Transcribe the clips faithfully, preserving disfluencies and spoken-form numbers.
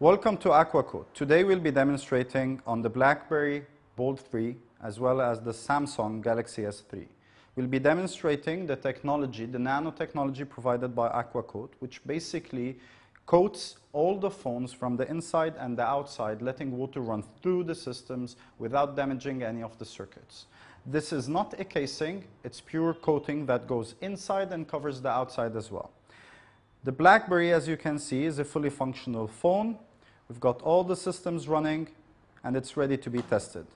Welcome to AquaCoat. Today we'll be demonstrating on the BlackBerry Bold three as well as the Samsung Galaxy S three. We'll be demonstrating the technology, the nanotechnology provided by AquaCoat, which basically coats all the phones from the inside and the outside, letting water run through the systems without damaging any of the circuits. This is not a casing, it's pure coating that goes inside and covers the outside as well. The BlackBerry, as you can see, is a fully functional phone. We've got all the systems running and it's ready to be tested.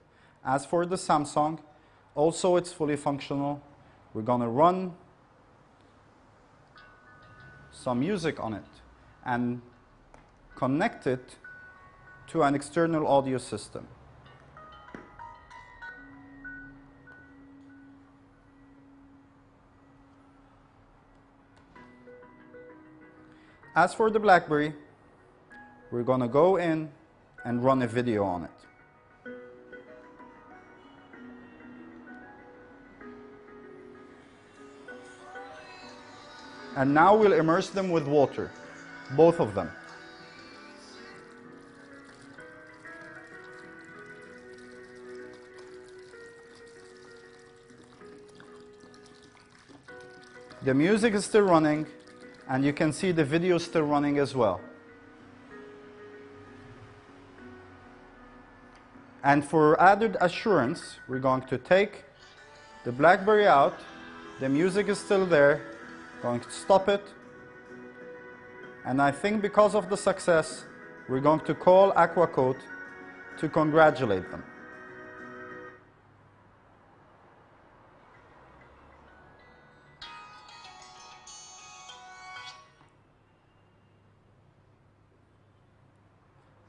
As for the Samsung, also it's fully functional. We're going to run some music on it and connect it to an external audio system. As for the BlackBerry, we're going to go in and run a video on it. And now we'll immerse them with water, both of them. The music is still running. And you can see the video still running as well. And for added assurance, we're going to take the BlackBerry out. The music is still there. Going to stop it. And I think because of the success, we're going to call AquaCoat to congratulate them.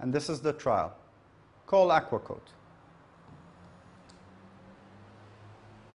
And this is the trial. Call AquaCoat.